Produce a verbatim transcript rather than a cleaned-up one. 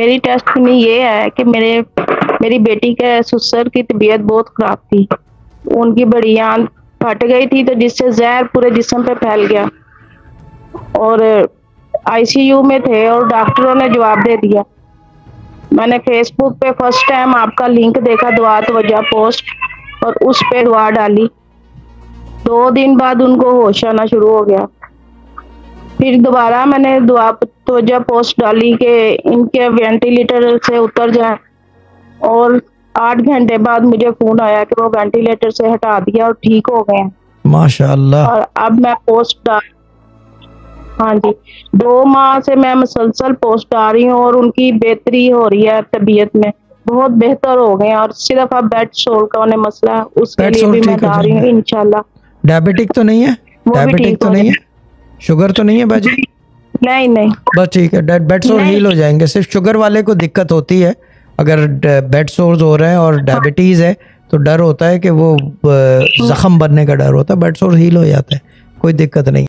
मेरी टेस्ट में ये है कि मेरे मेरी बेटी के ससुर की तबीयत बहुत खराब थी, उनकी बड़ी आंत फट गई थी तो जिससे जहर पूरे जिस्म पे फैल गया और आईसीयू में थे और डॉक्टरों ने जवाब दे दिया। मैंने फेसबुक पे फर्स्ट टाइम आपका लिंक देखा, दुआ तवज्जा पोस्ट, और उस पे दुआ डाली। दो दिन बाद उनको होश आना शुरू हो गया। फिर दोबारा मैंने दुआ तवज्जा पोस्ट डाली कि इनके वेंटिलेटर से उतर जाए और आठ घंटे बाद मुझे फोन आया कि वो वेंटिलेटर से हटा दिया और ठीक हो गए माशाल्लाह। और अब मैं पोस्ट डाल हाँ जी दो माह से मैं मुसलसल पोस्ट डाल रही हूँ और उनकी बेहतरी हो रही है, तबीयत में बहुत बेहतर हो गए और सिर्फ अब बेड सोल का उन्हें मसला है, उसके लिए भी मैं डाल रही हूँ इंशाल्लाह। डायबिटिक तो नहीं है? डायबिटिक तो नहीं है? शुगर तो नहीं है बाजी? नहीं नहीं, बस ठीक है, बेड सोल हील हो जाएंगे। सिर्फ शुगर वाले को दिक्कत होती है, अगर बेड सोर्स हो रहे हैं और डायबिटीज़ है तो डर होता है कि वो जख्म बनने का डर होता है, बेड सोर्स हील हो जाता है, कोई दिक्कत नहीं।